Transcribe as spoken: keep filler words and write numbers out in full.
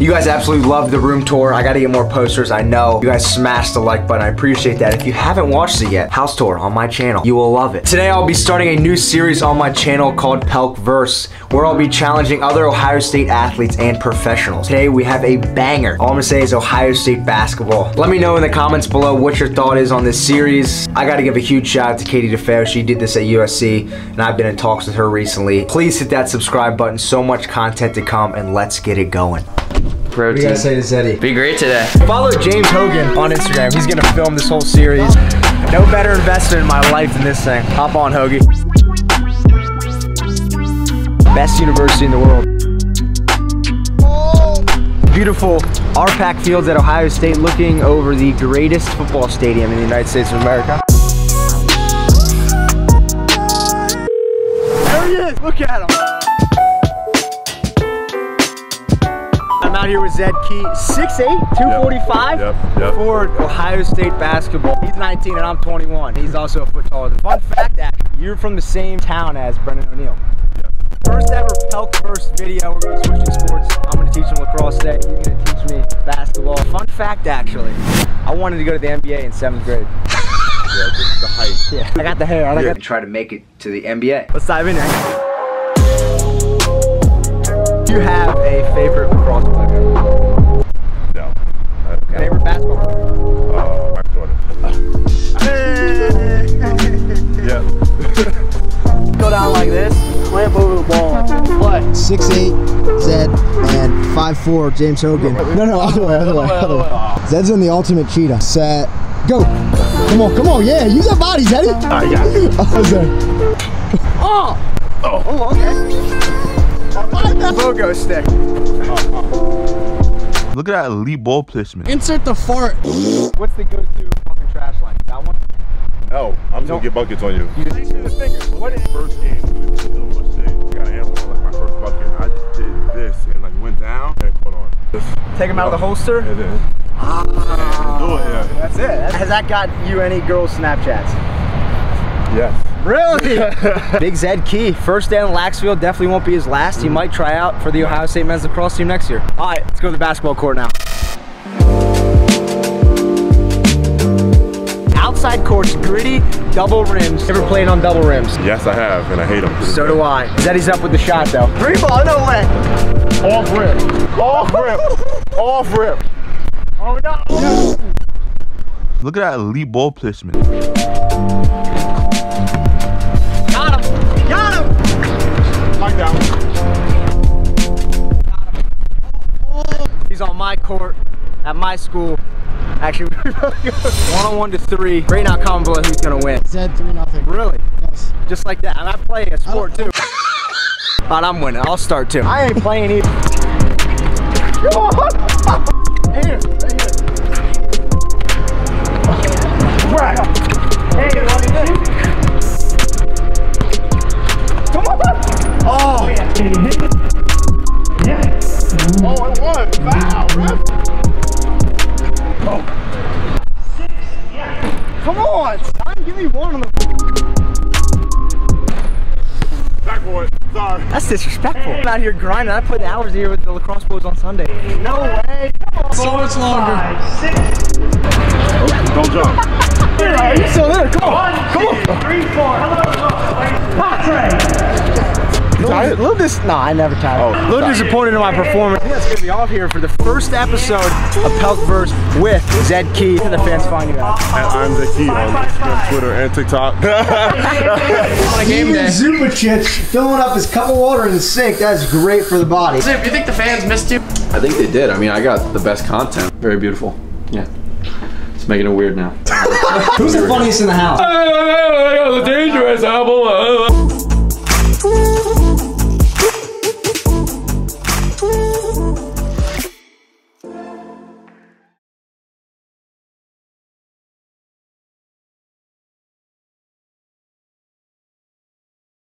You guys absolutely loved the room tour. I gotta get more posters, I know. You guys smashed the like button, I appreciate that. If you haven't watched it yet, house tour on my channel, you will love it. Today I'll be starting a new series on my channel called Pelk Verse, where I'll be challenging other Ohio State athletes and professionals. Today we have a banger. All I'm gonna say is Ohio State basketball. Let me know in the comments below what your thought is on this series. I gotta give a huge shout out to Katie DeFeo. She did this at U S C, and I've been in talks with her recently. Please hit that subscribe button. So much content to come, and let's get it going. Protein. What do you guys say to Zeddy? Be great today. Follow James Hogan on Instagram. He's gonna film this whole series. No better investment in my life than this thing. Hop on, Hoagie. Best university in the world. Beautiful R PAC fields at Ohio State, looking over the greatest football stadium in the United States of America. There he is, look at him. I'm out here with Zed Key, six eight, two forty-five, yep, yep, yep. for Ohio State basketball. He's nineteen and I'm twenty-one. He's also a foot taller. Fun fact that you're from the same town as Brendan O'Neill. First ever Pelk Verse video. We're going to switch to sports. I'm going to teach him lacrosse today. He's going to teach me basketball. Fun fact, actually, I wanted to go to the N B A in seventh grade. Yeah, the, the height. Yeah, I got the hair. I yeah. got to try to make it to the N B A. Let's dive in there. Do you have a favorite lacrosse player? No. Okay. Favorite basketball player? Uh, my daughter. Yeah. Go down like this. Clamp over the ball. Play. six eight, Zed, and five four, James Hogan. No, no, other way, other way, other way. Zed's in the ultimate cheetah. Set, go. Come on, come on, yeah. Use that body, Zeddy. I got it. Oh, Zed. Oh. Oh. Oh, okay. Logo stick. Look at that elite ball placement. Insert the fart. What's the go-to fucking trash line? That one? No, I'm just going to get buckets on you. You just do the fingers. What is first game? Take him out of the holster? It is. Ah, do it, yeah. That's it. Has that got you any girls' Snapchats? Yes. Really? Big Zed Key. First day in Laxfield, definitely won't be his last. Mm. He might try out for the Ohio State men's lacrosse team next year. All right, let's go to the basketball court now. Outside courts, gritty, double rims. Ever played on double rims? Yes, I have, and I hate them. So do I. Zeddy's up with the shot, though. Three ball, no way. Off rip. Off rip. Off rip. Oh no! Look at that elite ball placement. Got him! Got him! Mike down. Got him. Oh. He's on my court at my school. Actually, we're really one on one to three. Right now, comment below who's gonna win. Zed three nothing. Really? Yes. Just like that. And I play a sport too. But I'm winning. I'll start too. I ain't playing either. Come on! Here, here. Right. Hey, come on! Oh! Yeah! Yes! Oh, I won! Wow! Oh. Six! Yeah! Come on! Son, give me one on the backboard! Sorry. That's disrespectful. Hey. I'm out here grinding. I put hours here with the lacrosse boys on Sunday. No way. So much longer. Five, six. Oh, don't jump. Here, are you still there? Come on. One, Come on. Two, three, four. Hello, Patrick. You tired? A little dis no, I never tired. Oh, a little disappointed in my performance. I think that's going to be off here for the first episode of Pelk Verse with Zed Key. And the fans find you out. And I'm the Key on Instagram, Twitter, and TikTok. On a game day. Zupa Chips filling up his cup of water in the sink. That's great for the body. So, do you think the fans missed you? I think they did. I mean, I got the best content. Very beautiful. Yeah. It's making it weird now. Who's the funniest in the house? The dangerous apple.